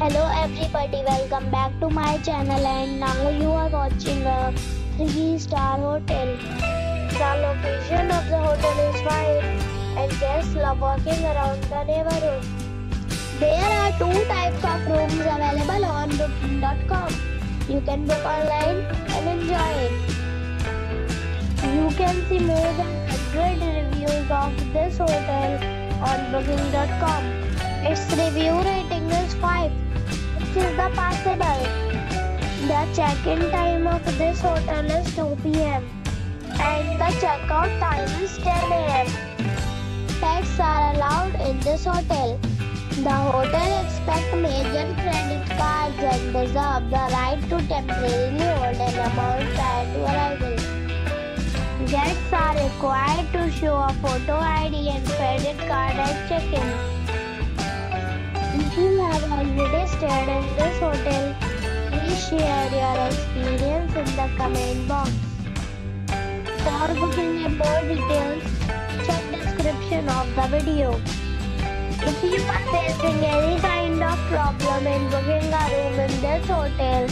Hello everybody, welcome back to my channel, and now you are watching a 3-star hotel. The location of the hotel is fine and guests love walking around the neighborhood. There are two types of rooms available on booking.com. You can book online and enjoy it. You can see more than 100 reviews of this hotel on booking.com. Its review rating is 5, which is the passable. The check-in time of this hotel is 2 p.m. and the check-out time is 10 a.m. Pets are allowed in this hotel. The hotel accepts major credit cards and reserves the right to temporarily hold an amount prior to arrival. Guests are required to show a photo ID and credit card at check-in. If you have already stayed in this hotel, please share your experience in the comment box. For booking and more details, check description of the video. If you are facing any kind of problem in booking a room in this hotel,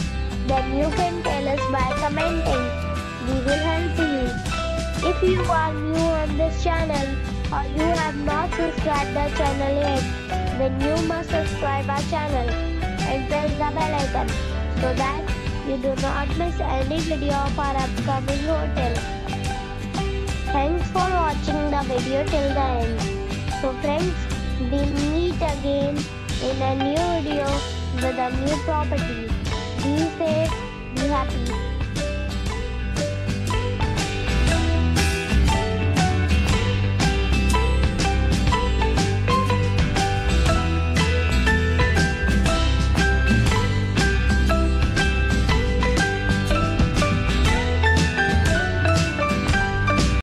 then you can tell us by commenting. We will help you. If you are new on this channel or you have not subscribed our channel yet, then you must subscribe our channel and press the bell icon so that you do not miss any video of our upcoming hotel. Thanks for watching the video till the end. So friends, we meet again in a new video with a new property. Be safe, be happy.